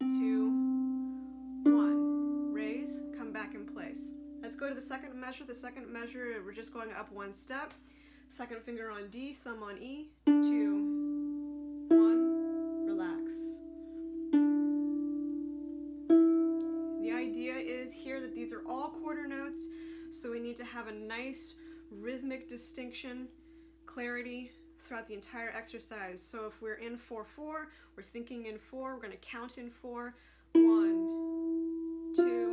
2, 1. Raise, come back in place. Let's go to the second measure. The second measure, we're just going up one step. Second finger on D, thumb on E, 2, 1, relax. The idea is here that these are all quarter notes, so we need to have a nice rhythmic distinction, clarity throughout the entire exercise. So if we're in 4-4, we're thinking in 4, we're going to count in 4, 1, 2,